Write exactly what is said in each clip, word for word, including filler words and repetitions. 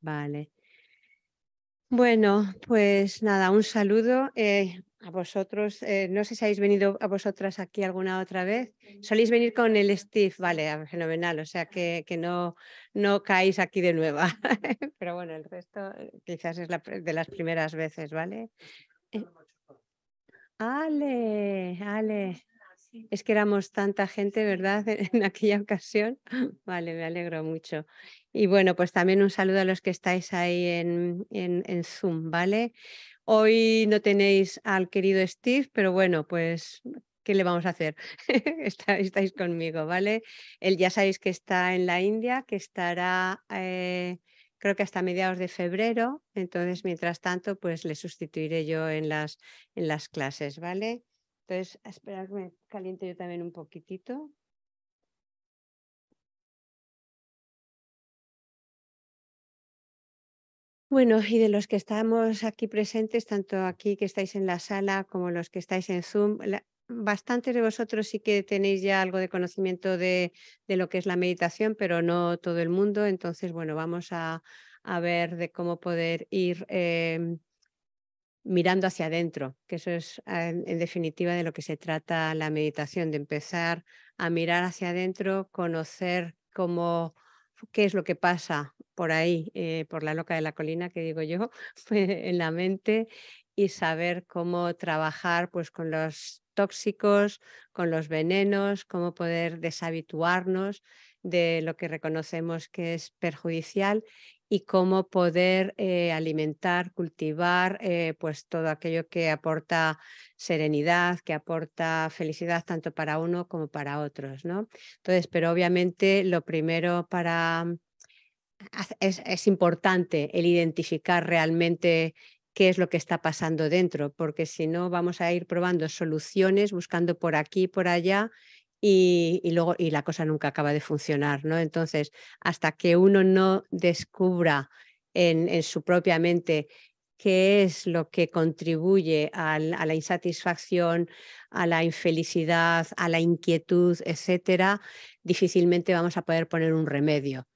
Vale. Bueno, pues nada, un saludo eh, a vosotros. Eh, no sé si habéis venido a vosotras aquí alguna otra vez. Soléis venir con el Steve, vale, fenomenal. O sea que, que no, no caéis aquí de nueva. Pero bueno, el resto quizás es la, de las primeras veces, ¿vale? Eh, Ale, Ale. Es que éramos tanta gente, ¿verdad? En aquella ocasión. Vale, me alegro mucho. Y bueno, pues también un saludo a los que estáis ahí en, en, en Zoom, ¿vale? Hoy no tenéis al querido Steve, pero bueno, pues, ¿qué le vamos a hacer? Está, estáis conmigo, ¿vale? Él ya sabéis que está en la India, que estará... Eh, creo que hasta mediados de febrero, entonces mientras tanto pues le sustituiré yo en las, en las clases, ¿vale? Entonces, esperad que me caliente yo también un poquitito. Bueno, y de los que estamos aquí presentes, tanto aquí que estáis en la sala como los que estáis en Zoom, la, bastantes de vosotros sí que tenéis ya algo de conocimiento de, de lo que es la meditación, pero no todo el mundo. Entonces, bueno, vamos a, a ver de cómo poder ir eh, mirando hacia adentro, que eso es en, en definitiva de lo que se trata la meditación, de empezar a mirar hacia adentro, conocer cómo, qué es lo que pasa por ahí, eh, por la loca de la colina, que digo yo, en la mente, y saber cómo trabajar pues con los tóxicos, con los venenos, cómo poder deshabituarnos de lo que reconocemos que es perjudicial y cómo poder eh, alimentar, cultivar eh, pues todo aquello que aporta serenidad, que aporta felicidad tanto para uno como para otros, ¿no? Entonces, pero obviamente lo primero para es, es importante el identificar realmente qué es lo que está pasando dentro, porque si no vamos a ir probando soluciones, buscando por aquí, por allá, y, y luego y la cosa nunca acaba de funcionar, ¿no? Entonces, hasta que uno no descubra en, en su propia mente qué es lo que contribuye al, a la insatisfacción, a la infelicidad, a la inquietud, etcétera, difícilmente vamos a poder poner un remedio.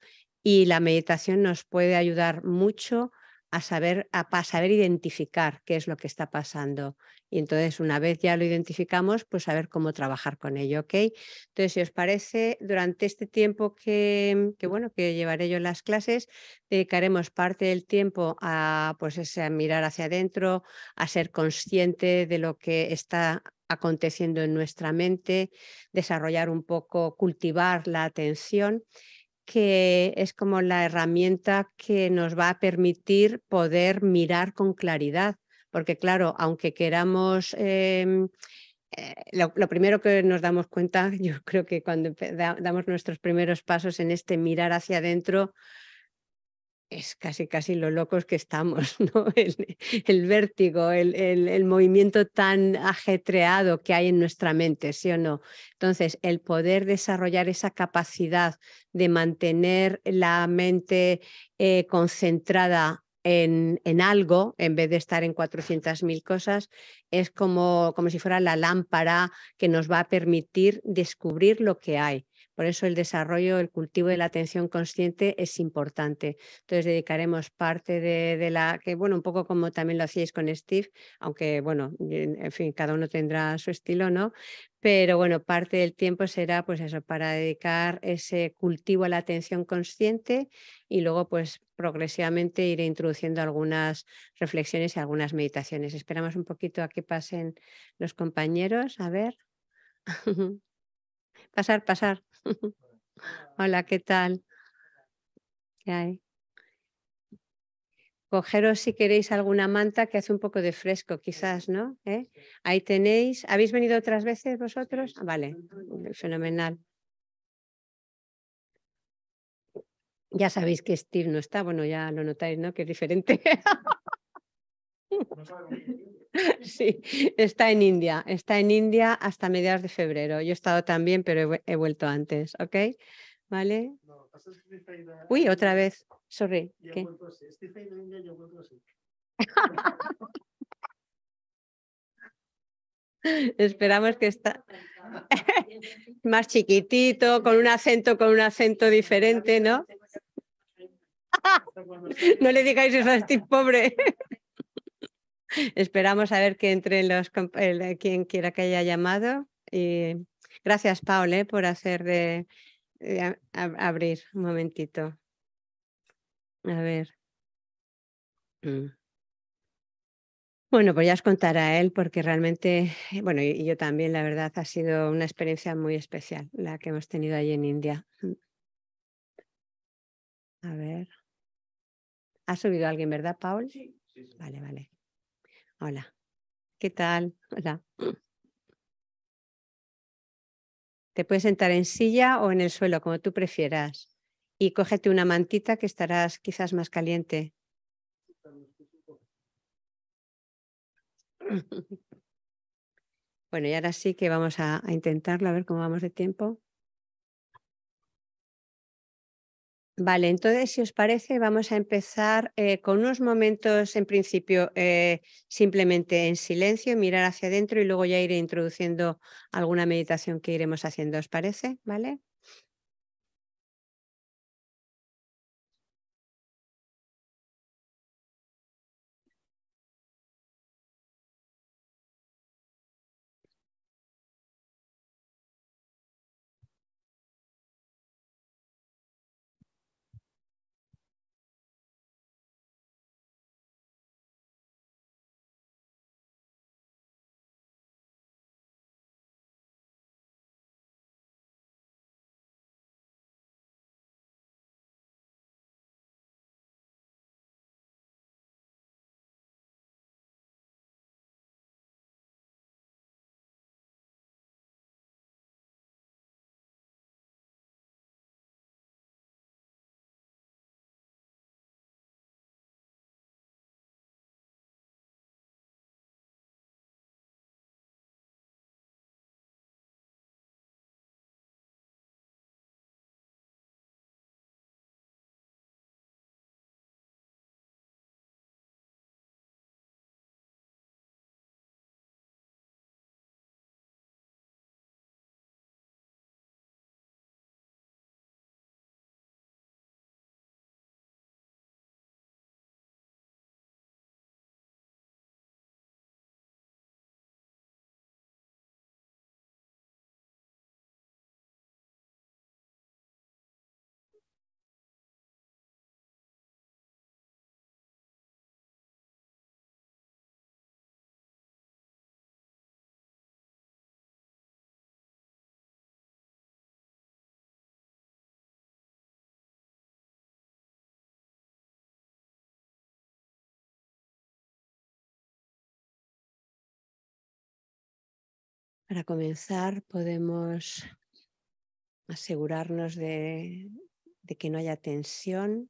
Y la meditación nos puede ayudar mucho a saber, a, a saber identificar qué es lo que está pasando. Y entonces, una vez ya lo identificamos, pues saber cómo trabajar con ello, ¿ok? Entonces, si os parece, durante este tiempo que, que, bueno, que llevaré yo las clases, dedicaremos parte del tiempo a, pues, ese, a mirar hacia adentro, a ser consciente de lo que está aconteciendo en nuestra mente, desarrollar un poco, cultivar la atención, que es como la herramienta que nos va a permitir poder mirar con claridad, porque claro, aunque queramos, eh, eh, lo, lo primero que nos damos cuenta, yo creo que cuando damos nuestros primeros pasos en este mirar hacia adentro, es casi casi lo locos que estamos, ¿no? El, el vértigo, el, el, el movimiento tan ajetreado que hay en nuestra mente, ¿sí o no? Entonces, el poder desarrollar esa capacidad de mantener la mente eh, concentrada en, en algo, en vez de estar en cuatrocientas mil cosas, es como, como si fuera la lámpara que nos va a permitir descubrir lo que hay. Por eso el desarrollo, el cultivo de la atención consciente es importante. Entonces dedicaremos parte de, de la... que bueno, un poco como también lo hacíais con Steve, aunque bueno, en fin, cada uno tendrá su estilo, ¿no? Pero bueno, parte del tiempo será pues eso, para dedicar ese cultivo a la atención consciente y luego pues progresivamente iré introduciendo algunas reflexiones y algunas meditaciones. Esperamos un poquito a que pasen los compañeros. A ver... Pasar, pasar. Hola, ¿qué tal? ¿Qué hay? Cogeros si queréis alguna manta que hace un poco de fresco, quizás, ¿no? ¿Eh? Ahí tenéis. ¿Habéis venido otras veces vosotros? Ah, vale, fenomenal. Ya sabéis que Steve no está, bueno, ya lo notáis, ¿no? Que es diferente. Sí, está en India, está en India hasta mediados de febrero. Yo he estado también, pero he, he vuelto antes, ¿ok? ¿Vale? No, a... Uy, otra vez, sorry. ¿Qué? Esperamos que está más chiquitito, con un acento, con un acento diferente, ¿no? No le digáis eso a Steve, pobre. Esperamos a ver que entre los, el, quien quiera que haya llamado. Y gracias, Paul, eh, por hacer de, de a, a, abrir un momentito. A ver. Bueno, pues ya os contará él, porque realmente, bueno, y, y yo también, la verdad, ha sido una experiencia muy especial la que hemos tenido allí en India. A ver. ¿Ha subido alguien, verdad, Paul? Sí. Sí, sí. Vale, vale. Hola. ¿Qué tal? Hola. Te puedes sentar en silla o en el suelo, como tú prefieras. Y cógete una mantita que estarás quizás más caliente. Bueno, y ahora sí que vamos a, a intentarlo, a ver cómo vamos de tiempo. Vale, entonces, si os parece, vamos a empezar eh, con unos momentos, en principio, eh, simplemente en silencio, mirar hacia adentro y luego ya iré introduciendo alguna meditación que iremos haciendo, ¿os parece? ¿Vale? Para comenzar, podemos asegurarnos de, de que no haya tensión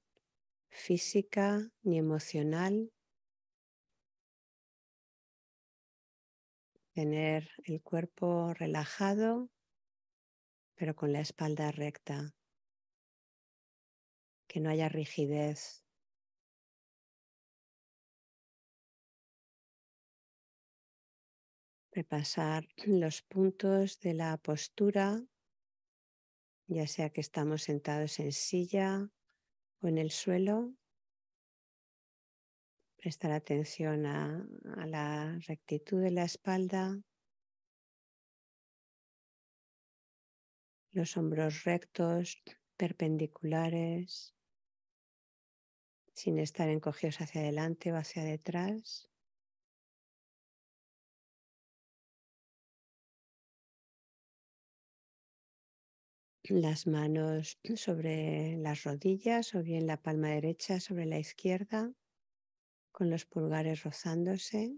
física ni emocional. Tener el cuerpo relajado, pero con la espalda recta. Que no haya rigidez. Repasar los puntos de la postura, ya sea que estamos sentados en silla o en el suelo. Prestar atención a, a la rectitud de la espalda, los hombros rectos, perpendiculares, sin estar encogidos hacia adelante o hacia detrás. Las manos sobre las rodillas o bien la palma derecha sobre la izquierda, con los pulgares rozándose.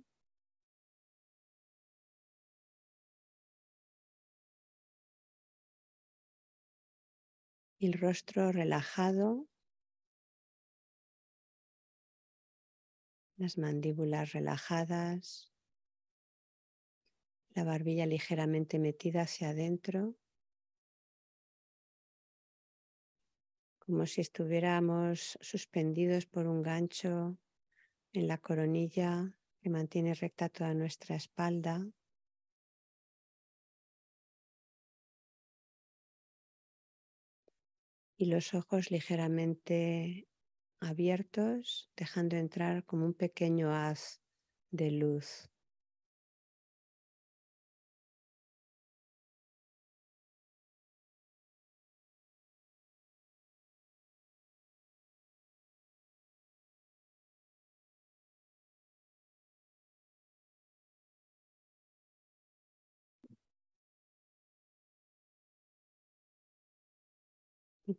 El rostro relajado. Las mandíbulas relajadas. La barbilla ligeramente metida hacia adentro, como si estuviéramos suspendidos por un gancho en la coronilla que mantiene recta toda nuestra espalda. Y los ojos ligeramente abiertos, dejando entrar como un pequeño haz de luz.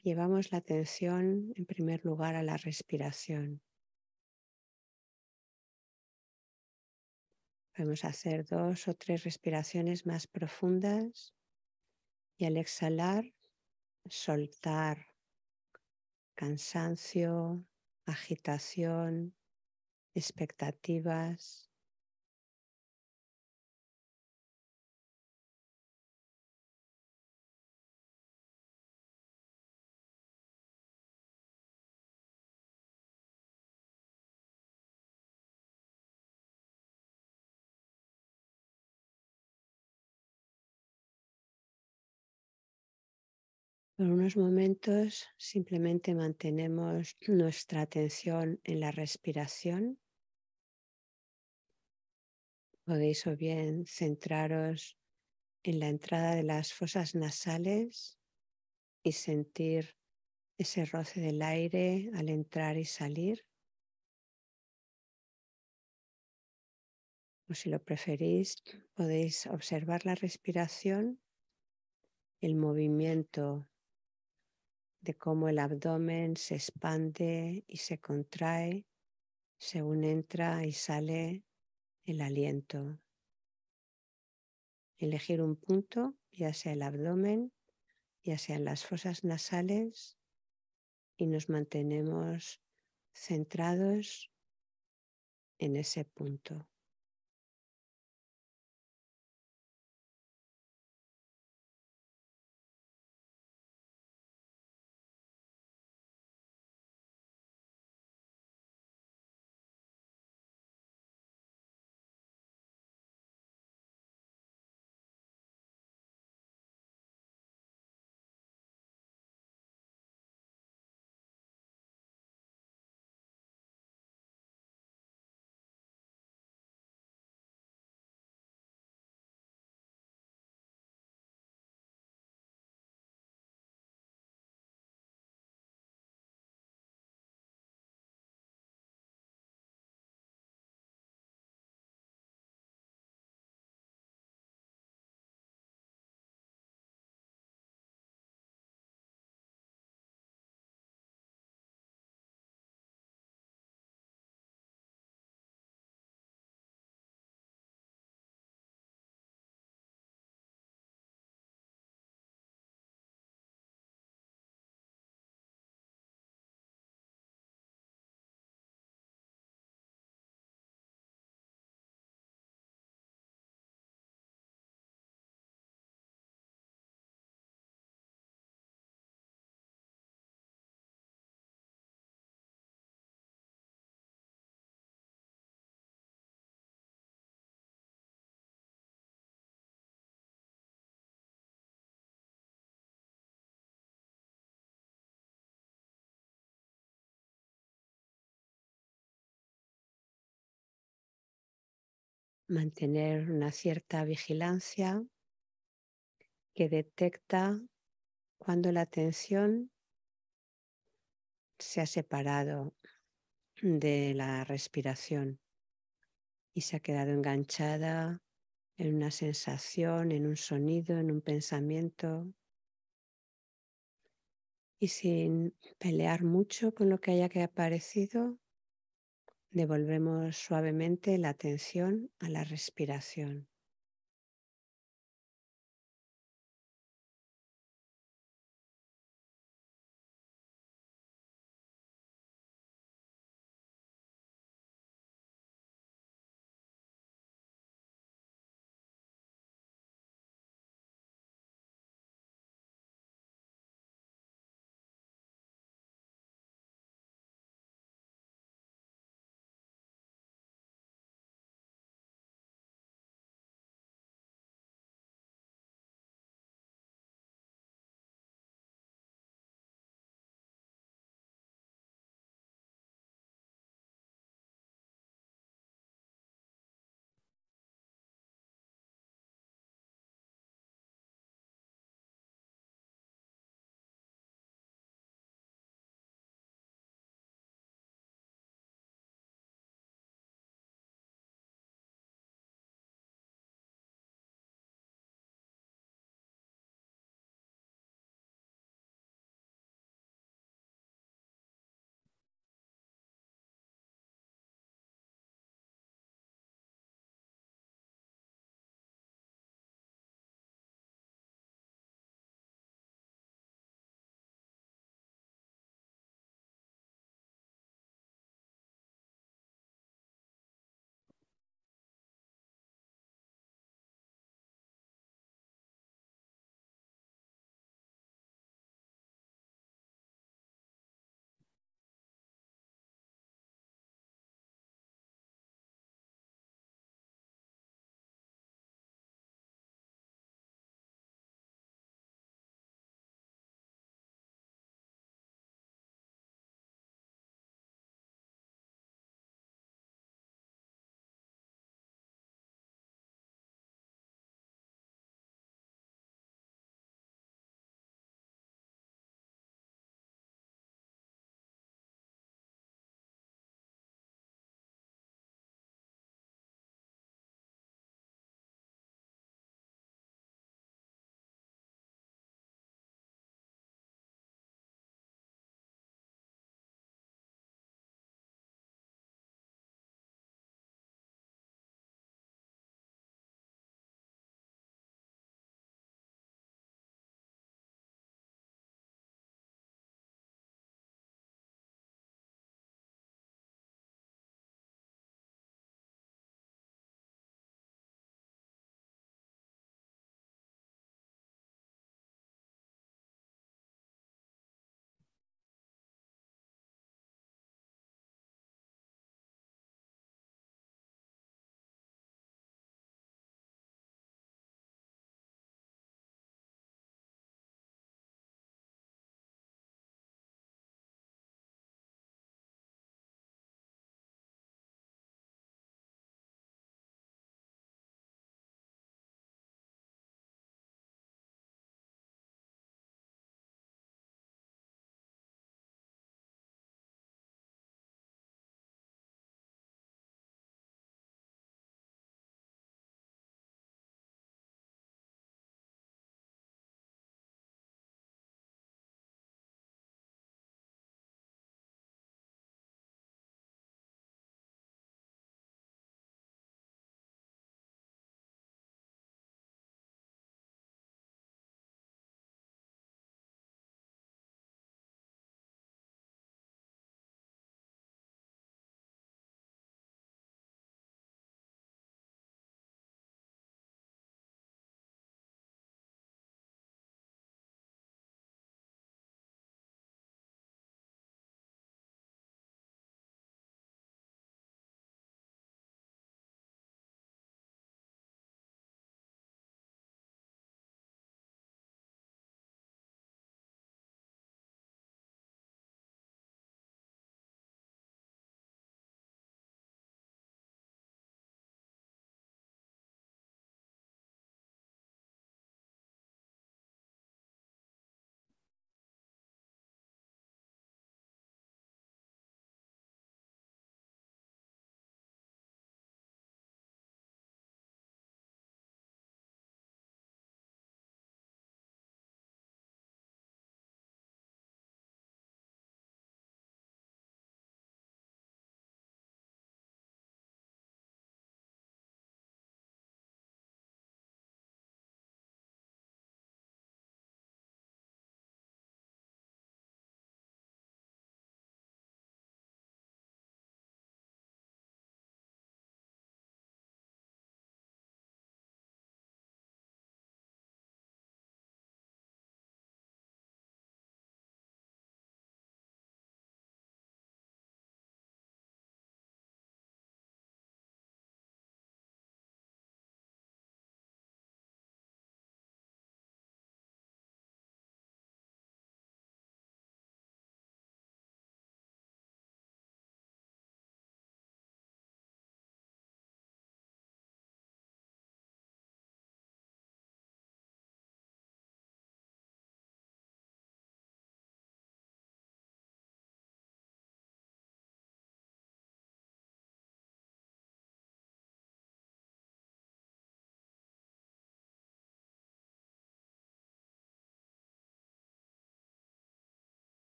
Llevamos la atención en primer lugar a la respiración. Podemos hacer dos o tres respiraciones más profundas y al exhalar, soltar cansancio, agitación, expectativas. Por unos momentos simplemente mantenemos nuestra atención en la respiración. Podéis o bien centraros en la entrada de las fosas nasales y sentir ese roce del aire al entrar y salir. O si lo preferís, podéis observar la respiración, el movimiento de cómo el abdomen se expande y se contrae según entra y sale el aliento. Elegir un punto, ya sea el abdomen, ya sean las fosas nasales, y nos mantenemos centrados en ese punto. Mantener una cierta vigilancia que detecta cuando la atención se ha separado de la respiración y se ha quedado enganchada en una sensación, en un sonido, en un pensamiento. Y sin pelear mucho con lo que haya que aparecido, devolvemos suavemente la atención a la respiración.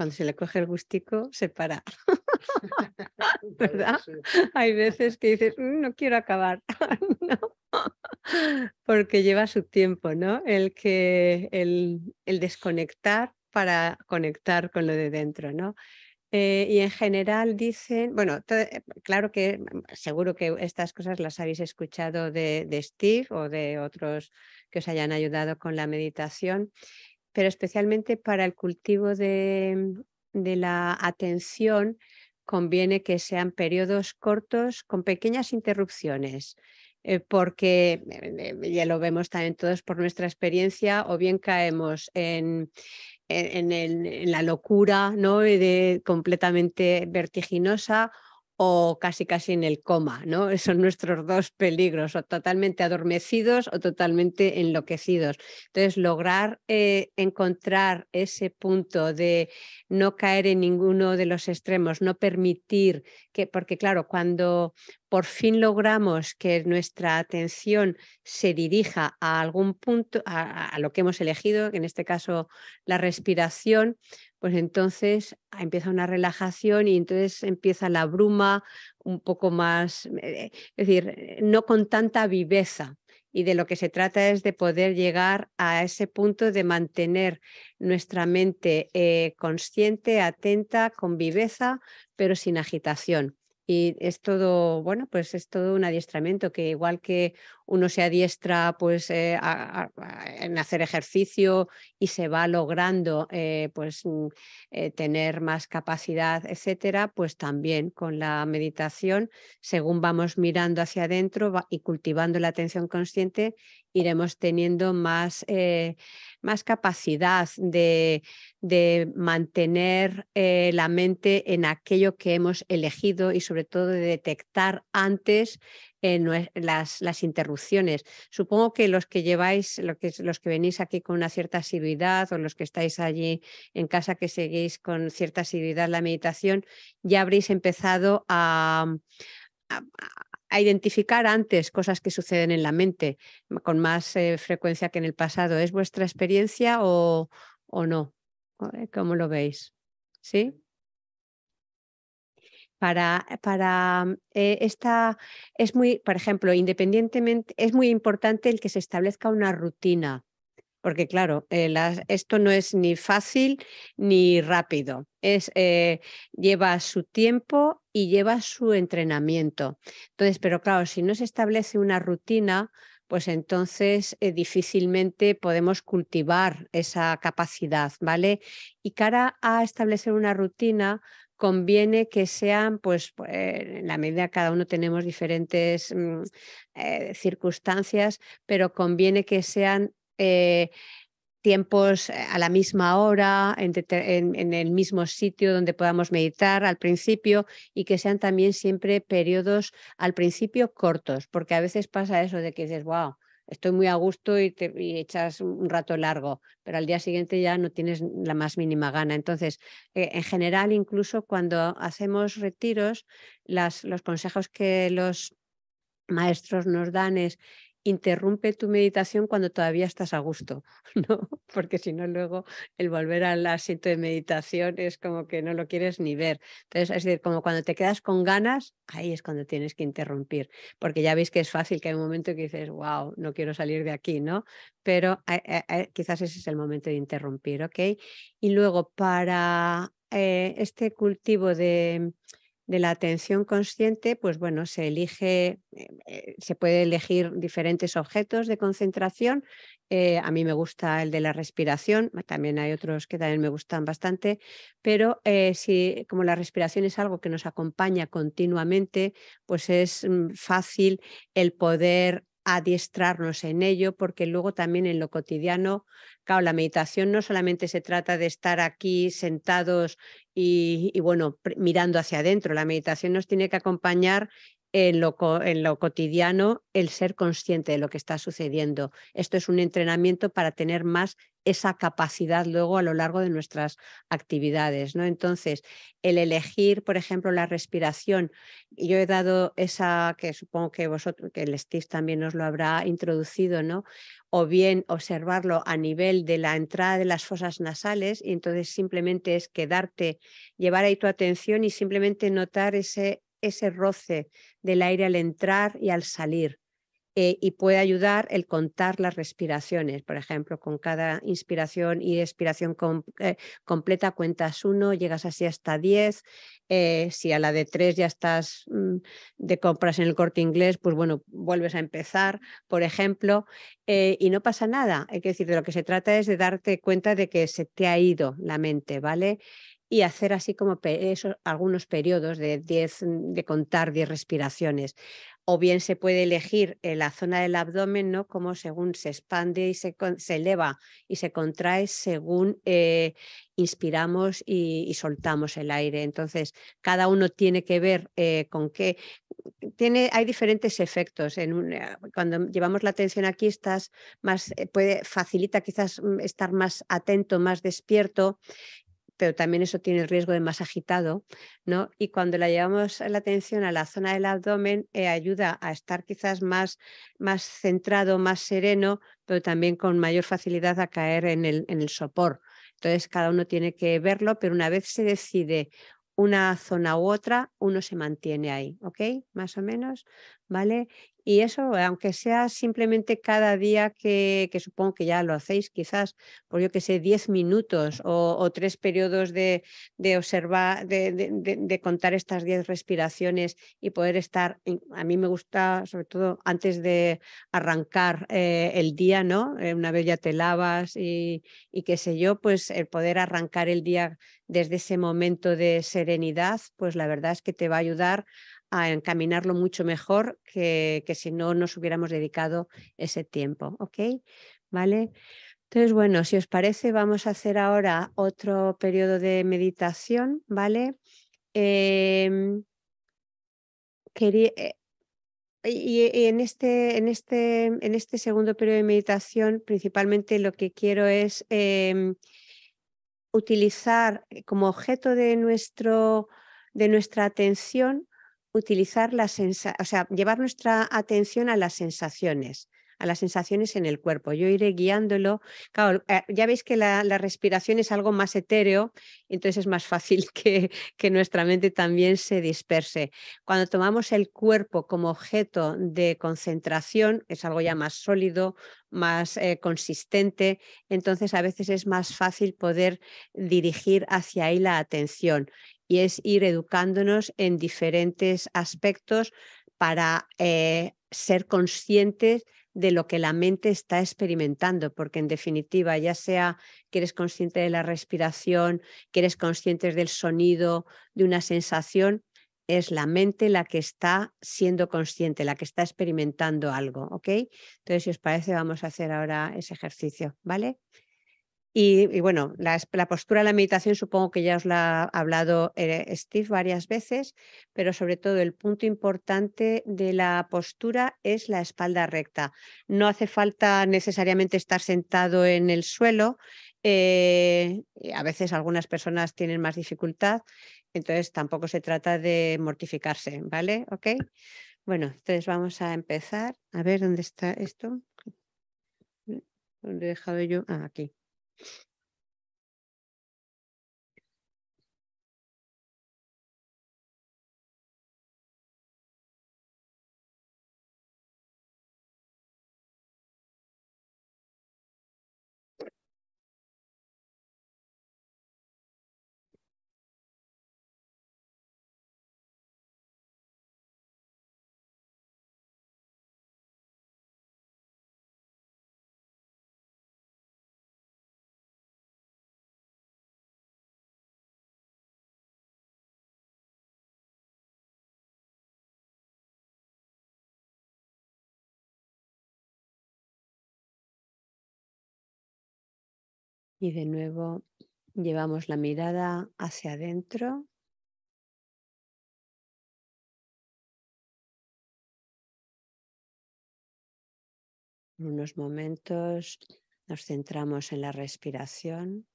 cuando se le coge el gustico, se para. ¿Verdad? Sí. Hay veces que dices, no quiero acabar. No. Porque lleva su tiempo, ¿no? El, que, el, el desconectar para conectar con lo de dentro, ¿no? Eh, y en general dicen, bueno, claro que seguro que estas cosas las habéis escuchado de, de Steve o de otros que os hayan ayudado con la meditación, pero especialmente para el cultivo de, de la atención conviene que sean periodos cortos con pequeñas interrupciones. Eh, porque eh, ya lo vemos también todos por nuestra experiencia, o bien caemos en, en, en, el, en la locura, ¿no? De, completamente vertiginosa, o casi casi en el coma, ¿no? Son nuestros dos peligros, o totalmente adormecidos o totalmente enloquecidos. Entonces, lograr eh, encontrar ese punto de no caer en ninguno de los extremos, no permitir que, porque claro, cuando por fin logramos que nuestra atención se dirija a algún punto, a, a lo que hemos elegido, en este caso la respiración, pues entonces empieza una relajación y entonces empieza la bruma un poco más, es decir, no con tanta viveza. Y de lo que se trata es de poder llegar a ese punto de mantener nuestra mente eh, consciente, atenta, con viveza, pero sin agitación. Y es todo, bueno, pues es todo un adiestramiento, que igual que uno se adiestra pues, eh, a, a, a, en hacer ejercicio y se va logrando eh, pues, eh, tener más capacidad, etcétera, pues también con la meditación, según vamos mirando hacia adentro y cultivando la atención consciente, iremos teniendo más, eh, más capacidad de, de mantener eh, la mente en aquello que hemos elegido y sobre todo de detectar antes eh, las, las interrupciones. Supongo que los que lleváis, los que, los que venís aquí con una cierta asiduidad, o los que estáis allí en casa que seguís con cierta asiduidad la meditación, ya habréis empezado a... a, a a identificar antes cosas que suceden en la mente con más eh, frecuencia que en el pasado. ¿Es vuestra experiencia o, o no? ¿Cómo lo veis? ¿Sí? Para, para eh, esta es muy, por ejemplo, independientemente, es muy importante el que se establezca una rutina. Porque claro, eh, las, esto no es ni fácil ni rápido, es, eh, lleva su tiempo y lleva su entrenamiento. Entonces, pero claro, si no se establece una rutina, pues entonces eh, difícilmente podemos cultivar esa capacidad, ¿vale? Y cara a establecer una rutina, conviene que sean, pues, en la medida que cada uno tenemos diferentes mm, eh, circunstancias, pero conviene que sean Eh, tiempos a la misma hora, en, en, en el mismo sitio donde podamos meditar al principio, y que sean también siempre periodos al principio cortos, porque a veces pasa eso de que dices, wow, estoy muy a gusto y, te, y echas un rato largo, pero al día siguiente ya no tienes la más mínima gana. Entonces, eh, en general, incluso cuando hacemos retiros, las, los consejos que los maestros nos dan es: interrumpe tu meditación cuando todavía estás a gusto, ¿no? Porque si no, luego el volver al asiento de meditación es como que no lo quieres ni ver. Entonces, es decir, como cuando te quedas con ganas, ahí es cuando tienes que interrumpir, porque ya veis que es fácil, que hay un momento que dices, wow, no quiero salir de aquí, ¿no? Pero eh, eh, quizás ese es el momento de interrumpir, ¿ok? Y luego, para eh, este cultivo de... de la atención consciente, pues bueno, se elige, eh, se puede elegir diferentes objetos de concentración. Eh, a mí me gusta el de la respiración, también hay otros que también me gustan bastante, pero eh, si, como la respiración es algo que nos acompaña continuamente, pues es mm, fácil el poder adiestrarnos en ello, porque luego también en lo cotidiano, claro, la meditación no solamente se trata de estar aquí sentados y, y bueno, mirando hacia adentro. La meditación nos tiene que acompañar en lo, en lo cotidiano, el ser consciente de lo que está sucediendo. Esto es un entrenamiento para tener más esa capacidad luego a lo largo de nuestras actividades, ¿no? Entonces, el elegir, por ejemplo, la respiración, yo he dado esa, que supongo que vosotros, que el Steve también nos lo habrá introducido, ¿no? O bien observarlo a nivel de la entrada de las fosas nasales, y entonces simplemente es quedarte, llevar ahí tu atención y simplemente notar ese, ese roce del aire al entrar y al salir. Eh, y puede ayudar el contar las respiraciones, por ejemplo, con cada inspiración y expiración com, eh, completa cuentas uno, llegas así hasta diez, eh, si a la de tres ya estás mmm, de compras en el Corte Inglés, pues bueno, vuelves a empezar, por ejemplo, eh, y no pasa nada, hay que decir, de lo que se trata es de darte cuenta de que se te ha ido la mente, ¿vale? Y hacer así como esos, algunos periodos de, diez, de contar diez respiraciones. O bien se puede elegir la zona del abdomen, ¿no? Como según se expande y se, se eleva y se contrae según eh, inspiramos y, y soltamos el aire. Entonces, cada uno tiene que ver eh, con qué. Tiene, hay diferentes efectos. En un, cuando llevamos la atención aquí, estás más, puede, facilita quizás estar más atento, más despierto, pero también eso tiene el riesgo de más agitado, ¿no? Y cuando la llevamos la atención a la zona del abdomen, eh, ayuda a estar quizás más, más centrado, más sereno, pero también con mayor facilidad a caer en el, en el sopor. Entonces cada uno tiene que verlo, pero una vez se decide una zona u otra, uno se mantiene ahí, ¿ok? Más o menos, ¿vale? Y eso, aunque sea simplemente cada día que, que supongo que ya lo hacéis quizás, por yo que sé, diez minutos o, o tres periodos de, de observar, de, de, de, de contar estas diez respiraciones y poder estar, a mí me gusta sobre todo antes de arrancar eh, el día, ¿no? Eh, una vez ya te lavas y, y qué sé yo, pues el poder arrancar el día desde ese momento de serenidad, pues la verdad es que te va a ayudar a encaminarlo mucho mejor que, que si no nos hubiéramos dedicado ese tiempo, ¿ok? ¿Vale? Entonces, bueno, si os parece, vamos a hacer ahora otro periodo de meditación, ¿vale? Eh, quería, eh, y y en, este, en, este, en este segundo periodo de meditación, principalmente lo que quiero es eh, utilizar como objeto de, nuestro, de nuestra atención utilizar la sensación, o sea, llevar nuestra atención a las sensaciones, a las sensaciones en el cuerpo. Yo iré guiándolo. Claro, ya veis que la, la respiración es algo más etéreo, entonces es más fácil que, que nuestra mente también se disperse. Cuando tomamos el cuerpo como objeto de concentración, es algo ya más sólido, más eh, consistente, entonces a veces es más fácil poder dirigir hacia ahí la atención. Y es ir educándonos en diferentes aspectos para eh, ser conscientes de lo que la mente está experimentando, porque en definitiva, ya sea que eres consciente de la respiración, que eres consciente del sonido, de una sensación, es la mente la que está siendo consciente, la que está experimentando algo, ¿ok? Entonces, si os parece, vamos a hacer ahora ese ejercicio, ¿vale? Y, y bueno, la, la postura de la meditación supongo que ya os la ha hablado eh, Steve varias veces, pero sobre todo el punto importante de la postura es la espalda recta. No hace falta necesariamente estar sentado en el suelo, eh, a veces algunas personas tienen más dificultad, entonces tampoco se trata de mortificarse, ¿vale? ¿Okay? Bueno, entonces vamos a empezar. A ver, ¿dónde está esto? ¿Dónde he dejado yo? Ah, aquí. Y de nuevo llevamos la mirada hacia adentro. Unos momentos Nos centramos en la respiración.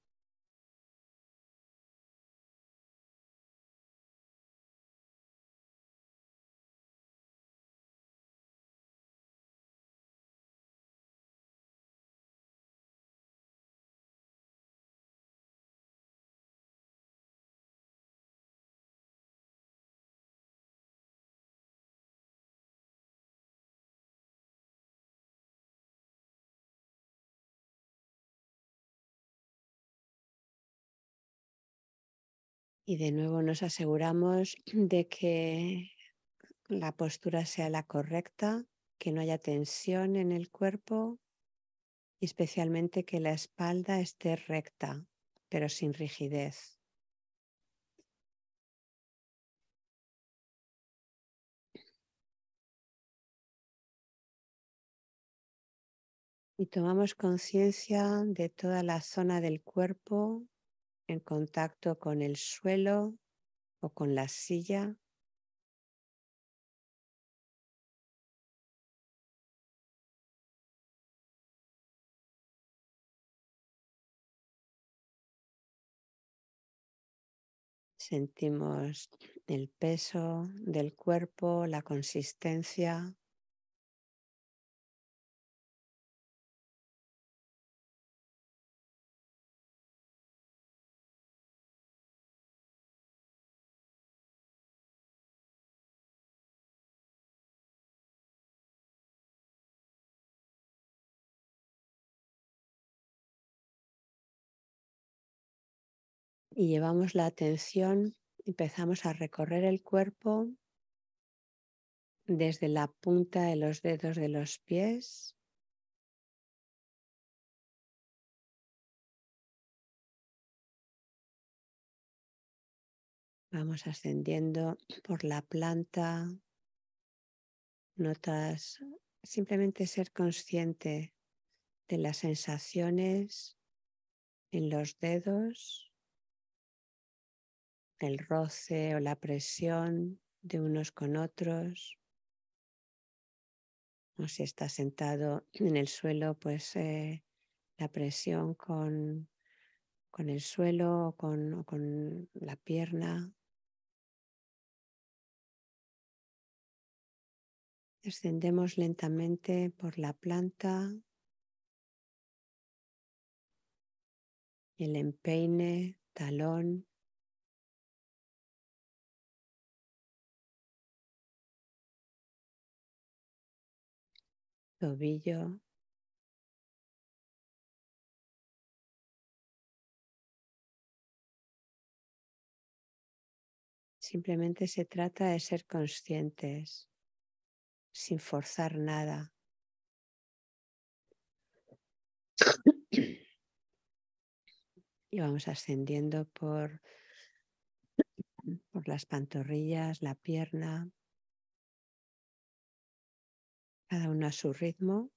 Y de nuevo nos aseguramos de que la postura sea la correcta, que no haya tensión en el cuerpo, y especialmente que la espalda esté recta, pero sin rigidez. Y tomamos conciencia de toda la zona del cuerpo en contacto con el suelo o con la silla. Sentimos el peso del cuerpo, la consistencia. Y llevamos la atención, empezamos a recorrer el cuerpo desde la punta de los dedos de los pies . Vamos ascendiendo por la planta . Notas simplemente ser consciente de las sensaciones en los dedos, el roce o la presión de unos con otros, o si estás sentado en el suelo, pues eh, la presión con, con el suelo o con, o con la pierna. Descendemos lentamente por la planta, el empeine, talón. Tobillo, simplemente se trata de ser conscientes, sin forzar nada. Y vamos ascendiendo por, por las pantorrillas, la pierna. Cada uno a su ritmo.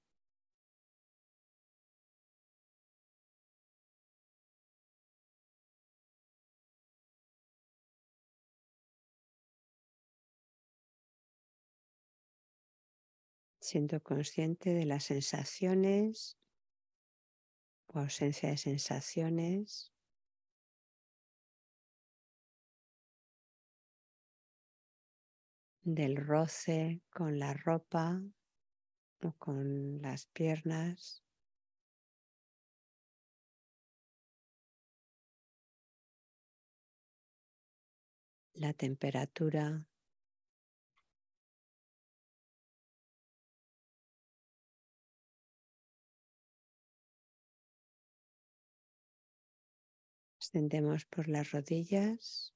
Siendo consciente de las sensaciones o ausencia de sensaciones. Del roce con la ropa o con las piernas. La temperatura. Ascendemos por las rodillas.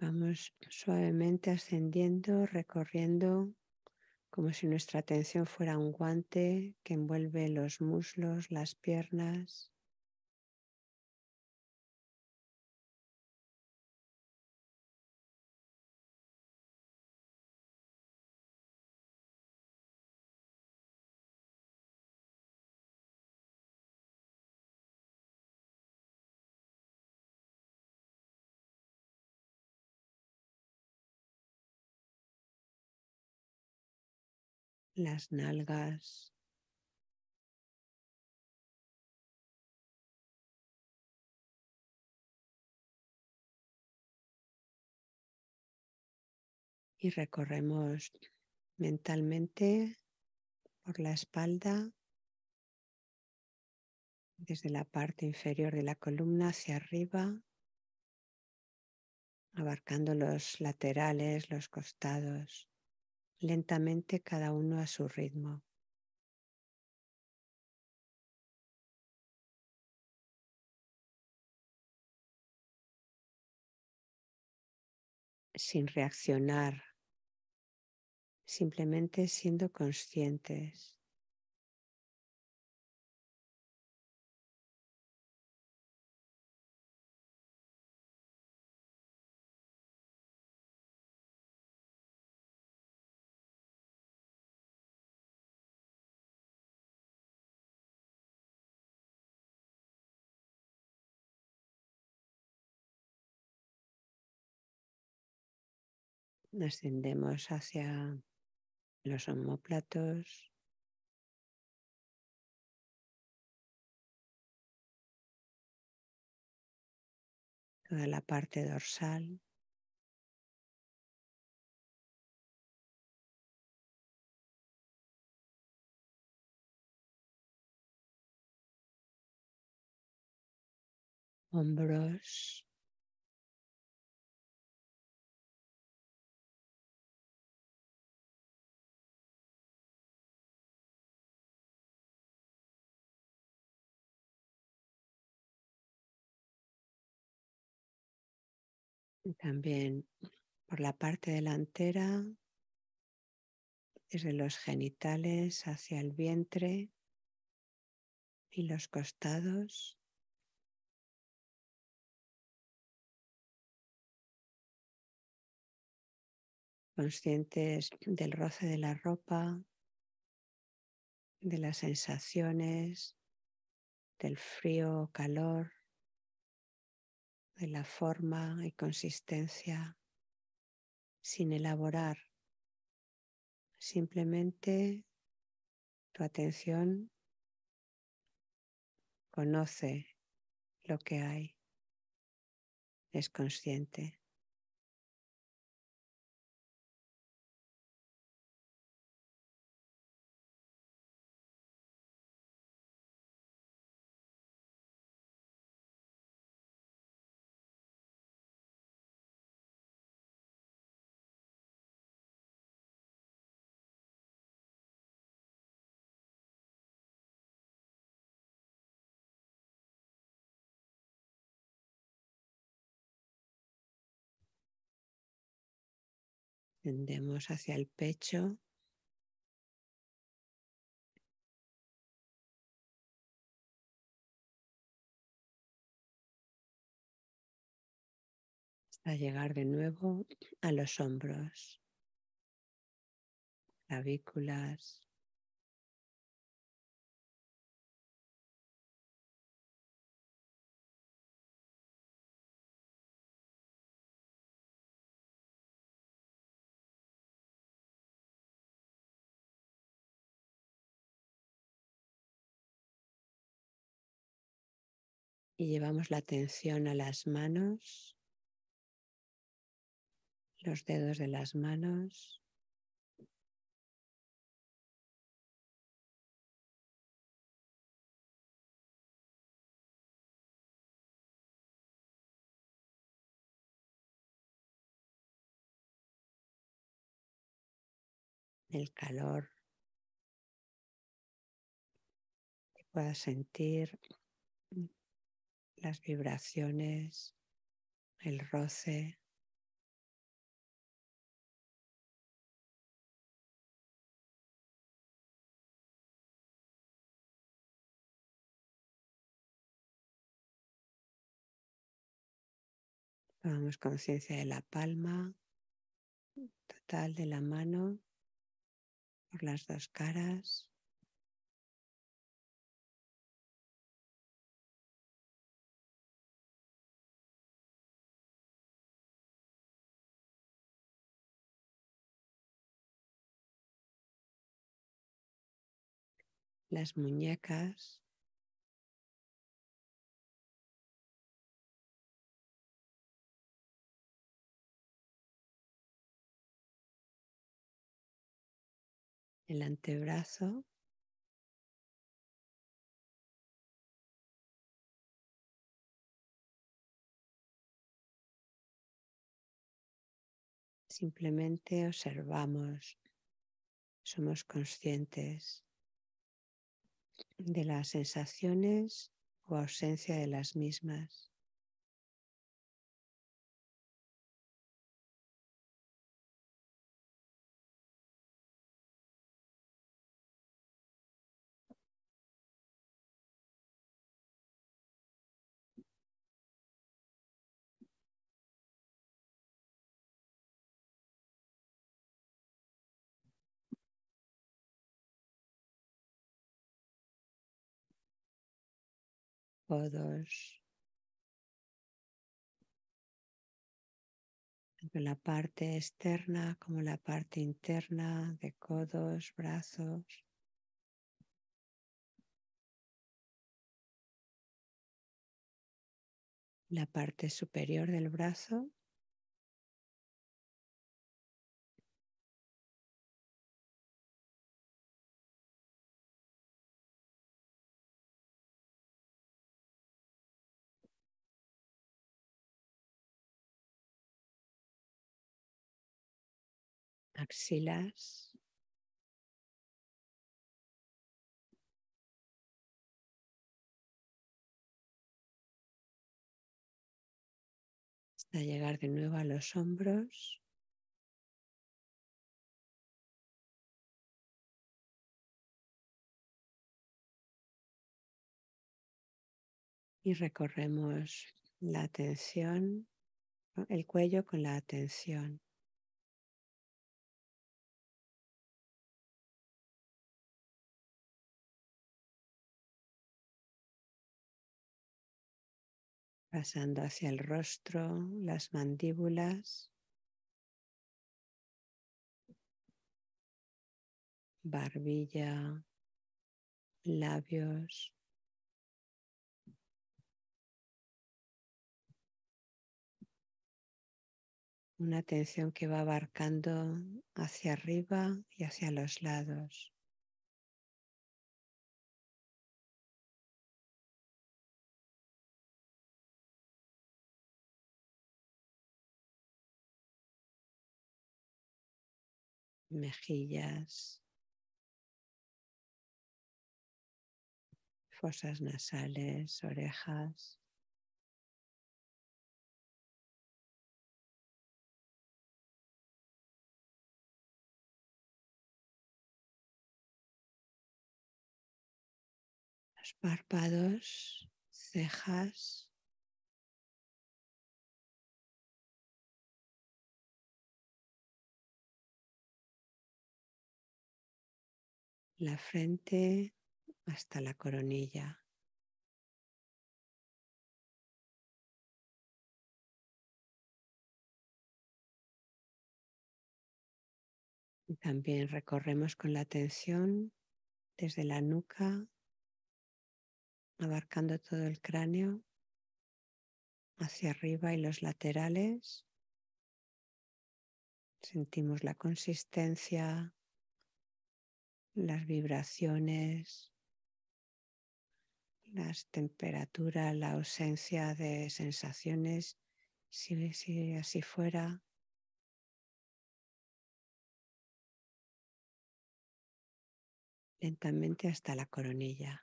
Vamos suavemente ascendiendo, recorriendo como si nuestra atención fuera un guante que envuelve los muslos, las piernas. las nalgas, y recorremos mentalmente por la espalda, desde la parte inferior de la columna hacia arriba, abarcando los laterales, los costados, lentamente cada uno a su ritmo. Sin reaccionar, simplemente siendo conscientes. Ascendemos hacia los omóplatos, toda la parte dorsal, hombros, y también por la parte delantera, desde los genitales hacia el vientre y los costados. Conscientes del roce de la ropa, de las sensaciones, del frío o calor, de la forma y consistencia, sin elaborar, simplemente tu atención conoce lo que hay, es consciente. Tendemos hacia el pecho, hasta llegar de nuevo a los hombros, clavículas, y llevamos la atención a las manos, los dedos de las manos, el calor que puedas sentir, las vibraciones, el roce. Tomamos conciencia de la palma total de la mano por las dos caras. las muñecas, el antebrazo, simplemente observamos, somos conscientes de las sensaciones o ausencia de las mismas. Codos, tanto la parte externa como la parte interna de codos, brazos, la parte superior del brazo, axilas, hasta llegar de nuevo a los hombros, y recorremos la atención, el cuello con la atención. Pasando hacia el rostro, las mandíbulas, barbilla, labios, una atención que va abarcando hacia arriba y hacia los lados. Mejillas, fosas nasales, orejas, los párpados, cejas, la frente hasta la coronilla. Y también recorremos con la atención desde la nuca, abarcando todo el cráneo, hacia arriba y los laterales. Sentimos la consistencia, las vibraciones, las temperaturas, la ausencia de sensaciones, si, si así fuera. Lentamente hasta la coronilla.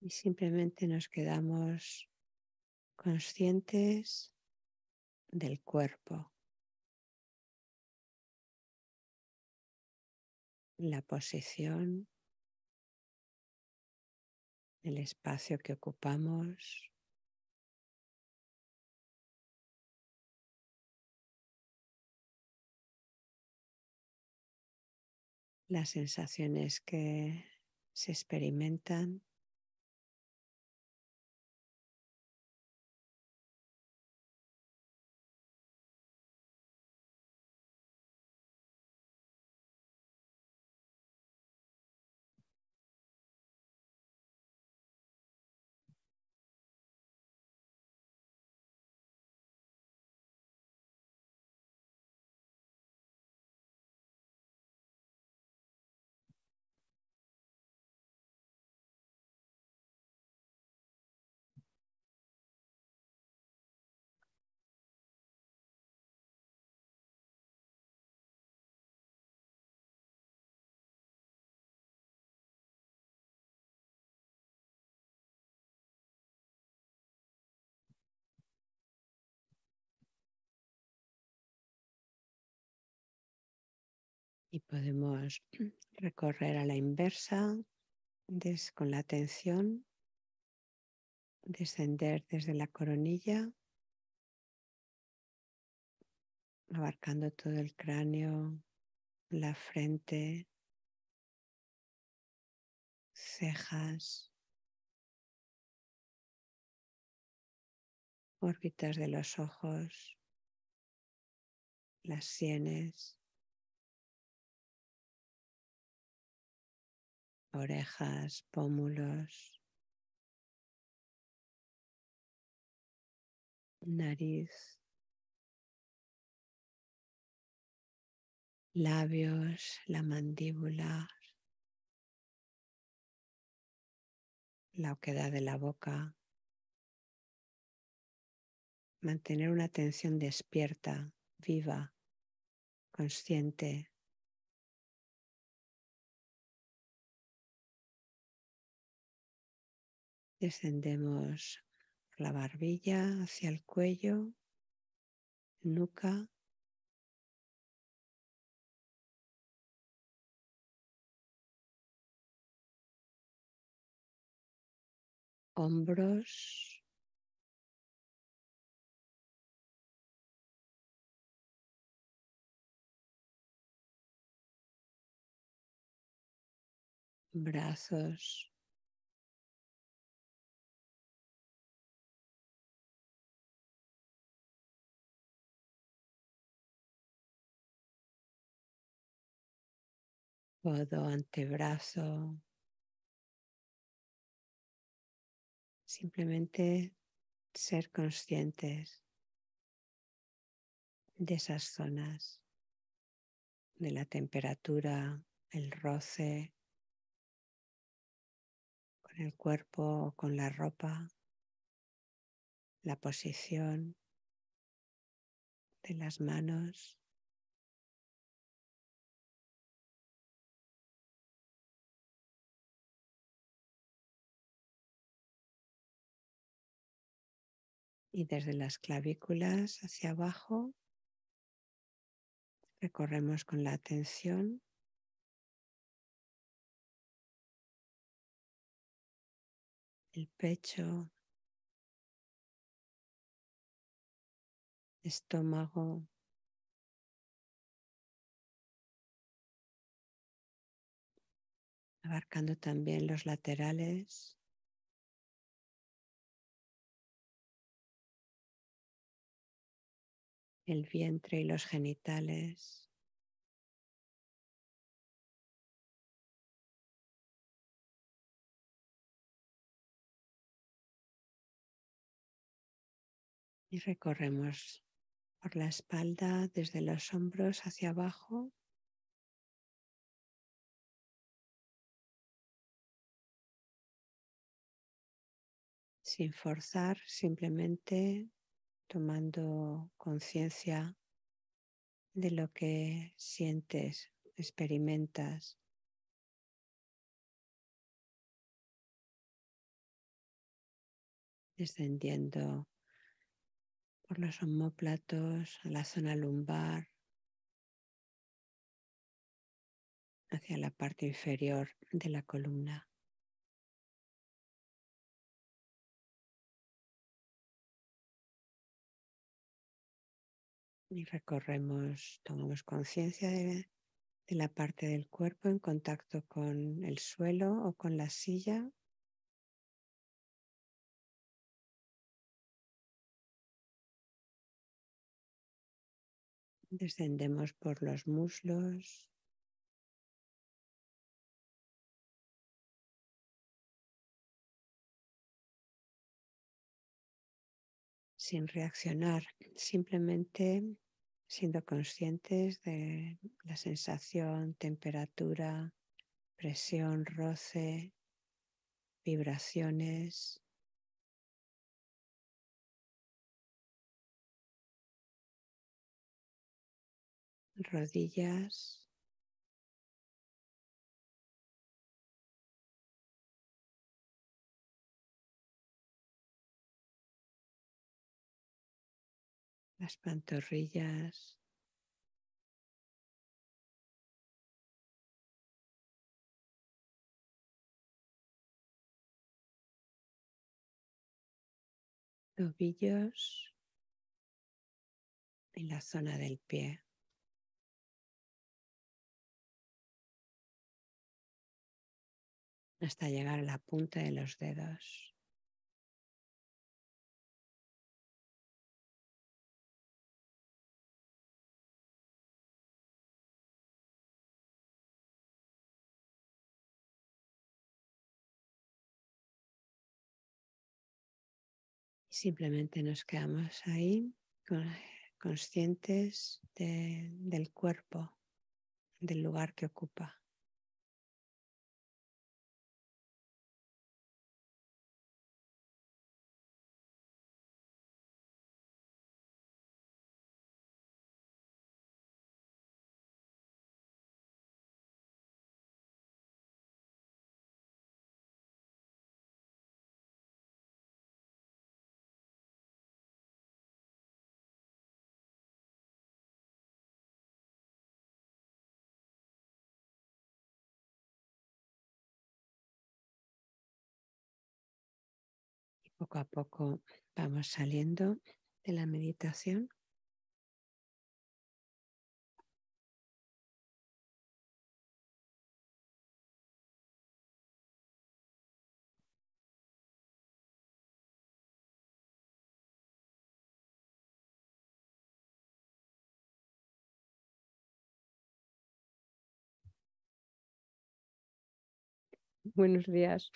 Y simplemente nos quedamos conscientes del cuerpo, la posición, el espacio que ocupamos, las sensaciones que se experimentan. Y podemos recorrer a la inversa des, con la atención, descender desde la coronilla, abarcando todo el cráneo, la frente, cejas, órbitas de los ojos, las sienes, orejas, pómulos, nariz, labios, la mandíbula, la oquedad de la boca. Mantener una atención despierta, viva, consciente. Descendemos la barbilla hacia el cuello, nuca, hombros, brazos. Codo, antebrazo. Simplemente ser conscientes de esas zonas, de la temperatura, el roce con el cuerpo o con la ropa, la posición de las manos. Y desde las clavículas hacia abajo, recorremos con la atención el pecho, estómago, abarcando también los laterales. El vientre y los genitales, y recorremos por la espalda desde los hombros hacia abajo, sin forzar, simplemente tomando conciencia de lo que sientes, experimentas. Descendiendo por los omóplatos a la zona lumbar, hacia la parte inferior de la columna. Y recorremos, tomamos conciencia de de la parte del cuerpo en contacto con el suelo o con la silla. Descendemos por los muslos. Sin reaccionar, simplemente siendo conscientes de la sensación, temperatura, presión, roce, vibraciones. Rodillas. Las pantorrillas, tobillos y la zona del pie. Hasta llegar a la punta de los dedos. Simplemente nos quedamos ahí conscientes de, del cuerpo, del lugar que ocupa. Poco a poco vamos saliendo de la meditación. Buenos días.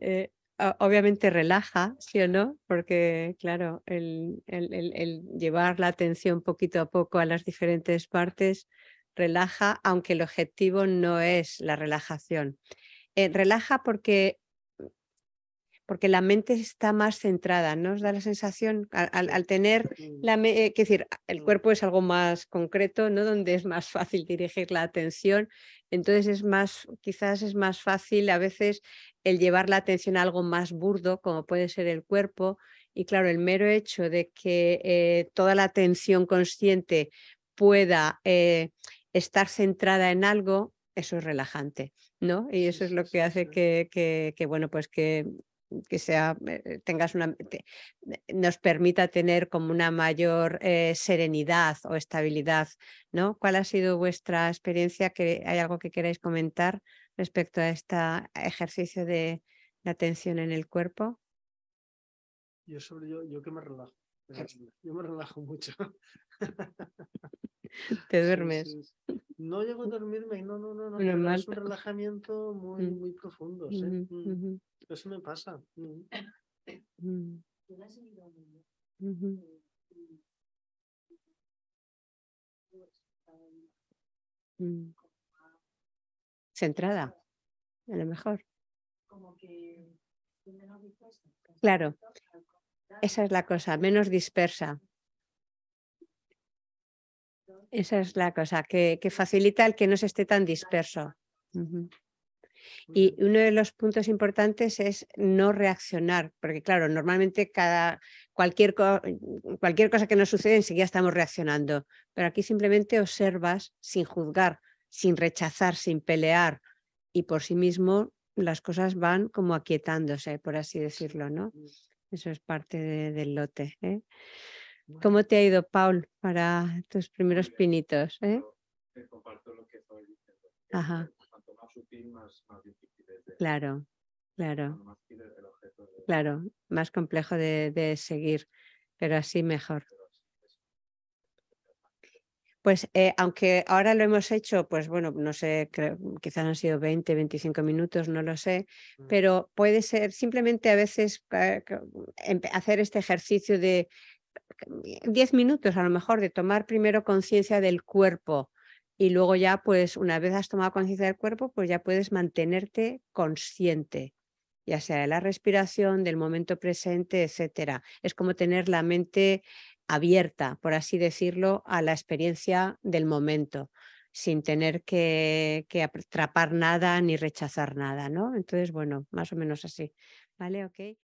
Eh, obviamente relaja, ¿sí o no? Porque claro, el, el, el, el llevar la atención poquito a poco a las diferentes partes relaja, aunque el objetivo no es la relajación. Eh, relaja porque, porque la mente está más centrada, ¿no? Os da la sensación, al, al tener, la eh, quiero decir, el cuerpo es algo más concreto, ¿no? Donde es más fácil dirigir la atención. Entonces es más, quizás es más fácil a veces el llevar la atención a algo más burdo, como puede ser el cuerpo. Y claro, el mero hecho de que eh, toda la atención consciente pueda eh, estar centrada en algo, eso es relajante, ¿no? Y eso es lo que hace que, que, que bueno, pues que, que sea, tengas una, te, nos permita tener como una mayor eh, serenidad o estabilidad, ¿no? ¿Cuál ha sido vuestra experiencia? ¿Que hay algo que queráis comentar respecto a este ejercicio de la atención en el cuerpo? Yo sobre yo, yo que me relajo, yo me relajo mucho. ¿Te duermes? Sí, sí. No llego a dormirme, no, no, no, no. Es un relajamiento muy, muy profundo, ¿sí? Uh-huh, uh-huh. Eso me pasa. Uh-huh. Uh-huh. Uh-huh. Centrada, a lo mejor. Como que menos dispersa. Claro, esa es la cosa, menos dispersa. Esa es la cosa, que, que facilita el que no se esté tan disperso. Uh-huh. Y uno de los puntos importantes es no reaccionar, porque claro, normalmente cada, cualquier, cualquier cosa que nos sucede enseguida estamos reaccionando, pero aquí simplemente observas sin juzgar, sin rechazar, sin pelear, y por sí mismo las cosas van como aquietándose, por así decirlo, ¿no? Eso es parte de, del lote, ¿eh? ¿Cómo te ha ido, Paul, para tus primeros pinitos? ¿Eh? Te comparto lo que estoy diciendo. Ajá. Cuanto más sutil, más, más difícil es de... Claro, claro. Más el objeto de... Claro, más complejo de, de seguir, pero así mejor. Pues eh, aunque ahora lo hemos hecho, pues bueno, no sé, creo, quizás han sido veinte, veinticinco minutos, no lo sé, pero puede ser simplemente a veces eh, hacer este ejercicio de diez minutos a lo mejor, de tomar primero conciencia del cuerpo y luego ya pues una vez has tomado conciencia del cuerpo, pues ya puedes mantenerte consciente, ya sea de la respiración, del momento presente, etcétera. Es como tener la mente abierta, por así decirlo, a la experiencia del momento, sin tener que, que atrapar nada ni rechazar nada, ¿no? Entonces, bueno, más o menos así. ¿Vale? Ok.